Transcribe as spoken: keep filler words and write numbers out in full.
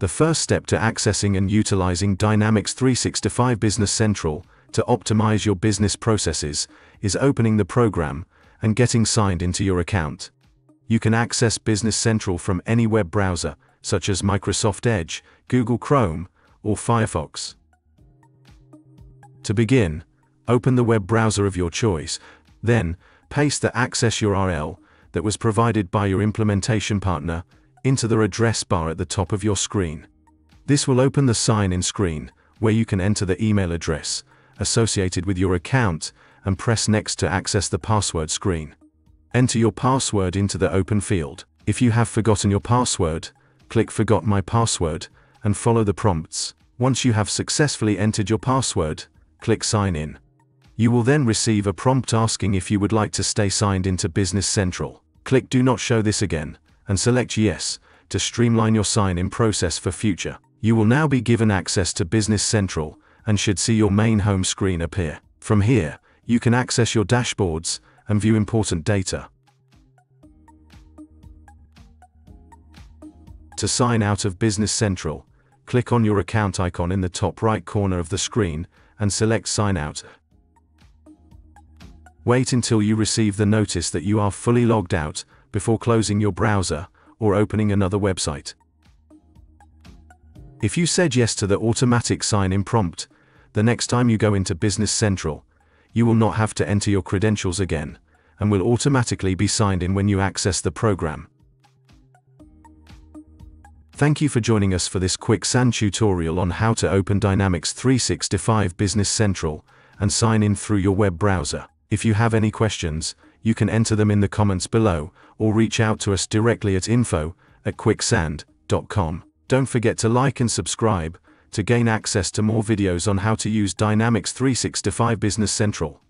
the first step to accessing and utilizing Dynamics three sixty-five Business Central to optimize your business processes is opening the program and getting signed into your account. You can access Business Central from any web browser, such as Microsoft Edge, Google Chrome, or Firefox. To begin, open the web browser of your choice, then paste the access U R L that was provided by your implementation partner into the address bar at the top of your screen. This will open the sign-in screen, where you can enter the email address associated with your account and press Next to access the password screen. Enter your password into the open field. If you have forgotten your password, click Forgot My Password and follow the prompts. Once you have successfully entered your password, click Sign In. You will then receive a prompt asking if you would like to stay signed into Business Central. Click Do Not Show This Again and select Yes to streamline your sign-in process for future. You will now be given access to Business Central and should see your main home screen appear. From here, you can access your dashboards and view important data. To sign out of Business Central, click on your account icon in the top right corner of the screen and select Sign Out. Wait until you receive the notice that you are fully logged out before closing your browser or opening another website. If you said yes to the automatic sign-in prompt, the next time you go into Business Central, you will not have to enter your credentials again and will automatically be signed in when you access the program. Thank you for joining us for this Kwixand tutorial on how to open Dynamics three sixty-five Business Central and sign in through your web browser. If you have any questions, you can enter them in the comments below or reach out to us directly at info at kwixand dot com. Don't forget to like and subscribe to gain access to more videos on how to use Dynamics three sixty-five Business Central.